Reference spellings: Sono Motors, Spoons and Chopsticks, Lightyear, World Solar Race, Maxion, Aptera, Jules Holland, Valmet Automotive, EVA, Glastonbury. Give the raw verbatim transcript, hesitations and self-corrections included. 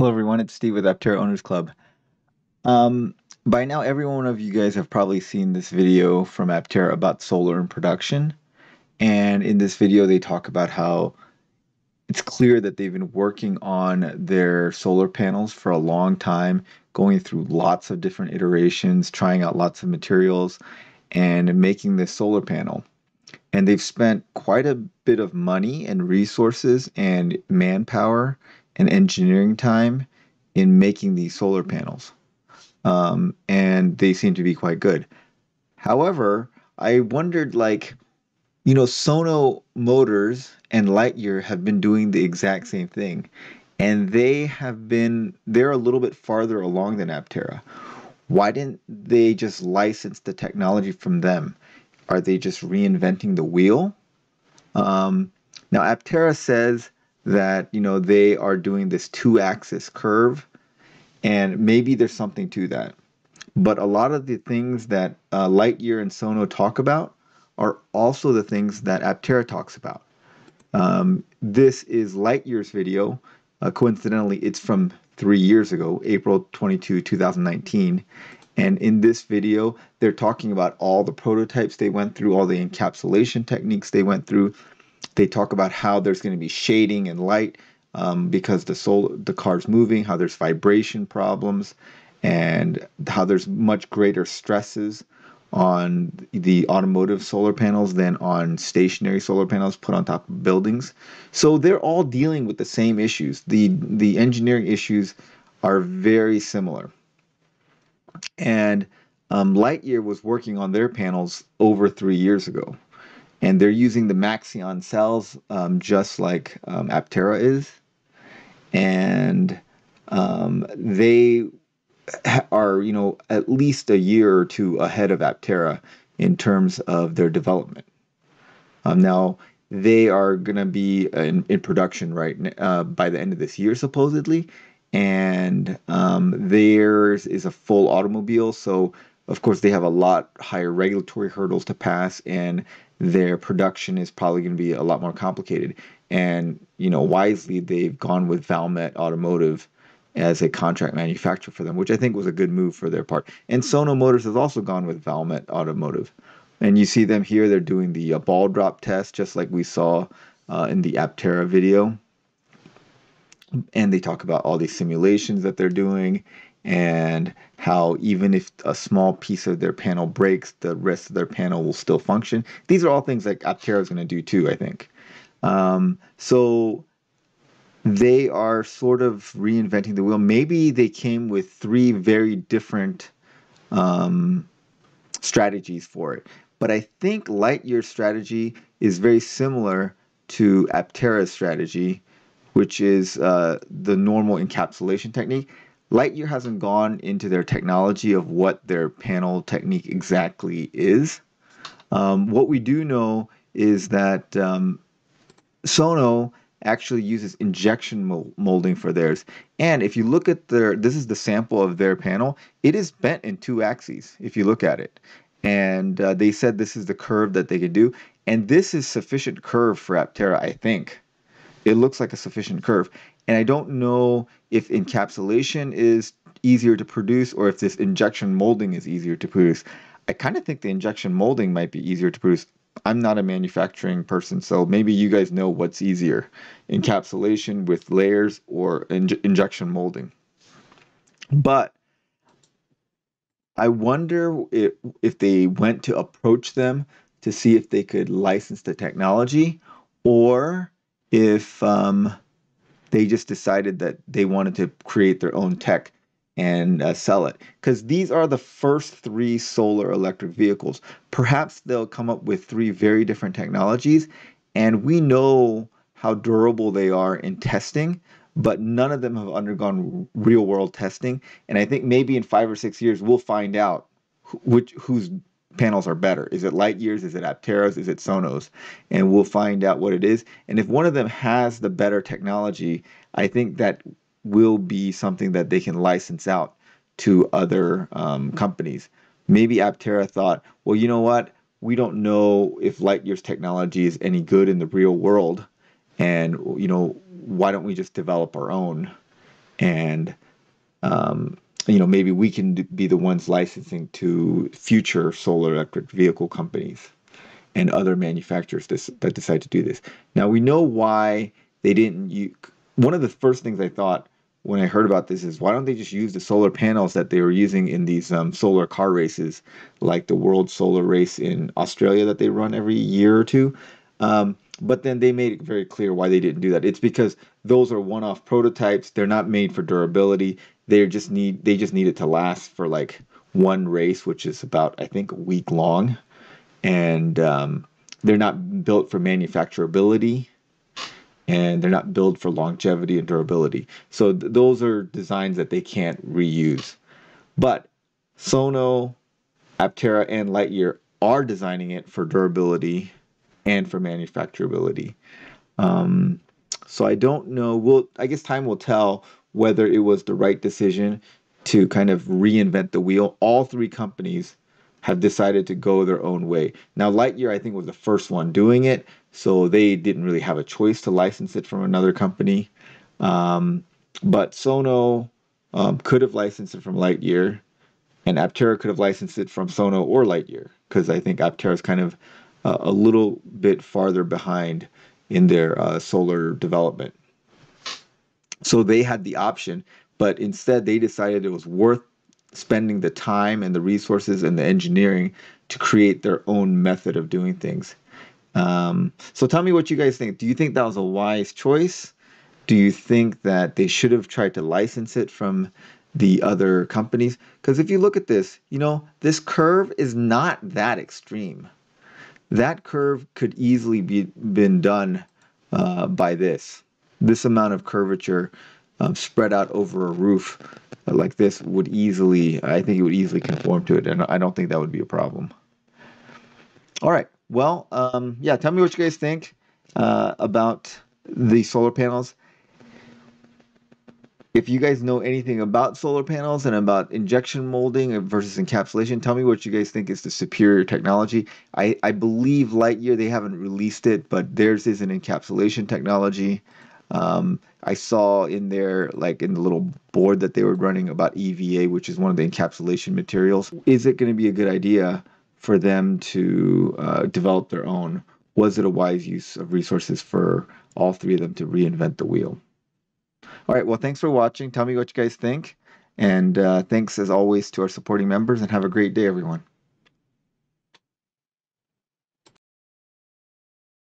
Hello everyone, it's Steve with Aptera Owners Club. Um, by now every one of you guys have probably seen this video from Aptera about solar in production. And in this video they talk about how it's clear that they've been working on their solar panels for a long time, going through lots of different iterations, trying out lots of materials, and making this solar panel. And they've spent quite a bit of money and resources and manpower and engineering time in making these solar panels, um, and they seem to be quite good. However, I wondered, like, you know, Sono Motors and Lightyear have been doing the exact same thing, and they have been they're a little bit farther along than Aptera. Why didn't they just license the technology from them? Are they just reinventing the wheel? Um, now, Aptera says that, you know, they are doing this two-axis curve, and maybe there's something to that. But a lot of the things that uh, Lightyear and Sono talk about are also the things that Aptera talks about. Um, this is Lightyear's video. Uh, coincidentally, it's from three years ago, April twenty-second, two thousand nineteen. And in this video, they're talking about all the prototypes they went through, all the encapsulation techniques they went through. They talk about how there's going to be shading and light um, because the solar, the car's moving, how there's vibration problems, and how there's much greater stresses on the automotive solar panels than on stationary solar panels put on top of buildings. So they're all dealing with the same issues. The, the engineering issues are very similar. And um, Lightyear was working on their panels over three years ago. And they're using the Maxion cells um, just like um, Aptera is. And um, they are, you know, at least a year or two ahead of Aptera in terms of their development. Um, now, they are going to be in, in production right uh, by the end of this year, supposedly. And um, theirs is a full automobile. So, of course, they have a lot higher regulatory hurdles to pass, and their production is probably going to be a lot more complicated. And, you know, wisely, they've gone with Valmet Automotive as a contract manufacturer for them, which I think was a good move for their part. And Sono Motors has also gone with Valmet Automotive. And you see them here, they're doing the uh, ball drop test, just like we saw uh, in the Aptera video. And they talk about all these simulations that they're doing, and how even if a small piece of their panel breaks, the rest of their panel will still function. These are all things that Aptera is going to do too, I think. Um, so they are sort of reinventing the wheel. Maybe they came with three very different um, strategies for it. But I think Lightyear's strategy is very similar to Aptera's strategy, which is uh, the normal encapsulation technique. Lightyear hasn't gone into their technology of what their panel technique exactly is. Um, what we do know is that um, Sono actually uses injection molding for theirs. And if you look at their, this is the sample of their panel, it is bent in two axes if you look at it. And uh, they said this is the curve that they could do. And this is sufficient curve for Aptera, I think. It looks like a sufficient curve. And I don't know if encapsulation is easier to produce or if this injection molding is easier to produce. I kind of think the injection molding might be easier to produce. I'm not a manufacturing person, so maybe you guys know what's easier, encapsulation with layers or inj injection molding. But I wonder if, if they went to approach them to see if they could license the technology, or if um, they just decided that they wanted to create their own tech and uh, sell it. Because these are the first three solar electric vehicles. Perhaps they'll come up with three very different technologies, and we know how durable they are in testing, but none of them have undergone real world testing. And I think maybe in five or six years, we'll find out who, which, whose panels are better. Is it Lightyear's? Is it Aptera's? Is it Sono's? And we'll find out what it is. And if one of them has the better technology, I think that will be something that they can license out to other um, companies. Maybe Aptera thought, well, you know what? We don't know if Lightyear's technology is any good in the real world. And, you know, why don't we just develop our own and um, you know, maybe we can be the ones licensing to future solar electric vehicle companies and other manufacturers this, that decide to do this. Now, we know why they didn't use, one of the first things I thought when I heard about this is, why don't they just use the solar panels that they were using in these um, solar car races, like the World Solar Race in Australia that they run every year or two? Um, but then they made it very clear why they didn't do that. It's because those are one-off prototypes. They're not made for durability. They just need they just need it to last for like one race, which is about, I think, a week long. And um, they're not built for manufacturability, and they're not built for longevity and durability. So th those are designs that they can't reuse. But Sono, Aptera, and Lightyear are designing it for durability and for manufacturability. Um, so I don't know. We'll, I guess time will tell whether it was the right decision to kind of reinvent the wheel. All three companies have decided to go their own way. Now, Lightyear, I think, was the first one doing it, so they didn't really have a choice to license it from another company. Um, but Sono um, could have licensed it from Lightyear, and Aptera could have licensed it from Sono or Lightyear, because I think Aptera is kind of uh, a little bit farther behind in their uh, solar development. So they had the option, but instead they decided it was worth spending the time and the resources and the engineering to create their own method of doing things. Um, so tell me what you guys think. Do you think that was a wise choice? Do you think that they should have tried to license it from the other companies? Because if you look at this, you know, this curve is not that extreme. That curve could easily be been done uh, by this. This amount of curvature um, spread out over a roof like this would easily, I think it would easily conform to it, and I don't think that would be a problem. All right, well, um, yeah, tell me what you guys think uh, about the solar panels. If you guys know anything about solar panels and about injection molding versus encapsulation, tell me what you guys think is the superior technology. I, I believe Lightyear, they haven't released it, but theirs is an encapsulation technology. Um, I saw in there, like in the little board that they were running about E V A, which is one of the encapsulation materials. Is it going to be a good idea for them to uh, develop their own? Was it a wise use of resources for all three of them to reinvent the wheel? All right, well, thanks for watching. Tell me what you guys think. And uh, thanks, as always, to our supporting members, and have a great day, everyone.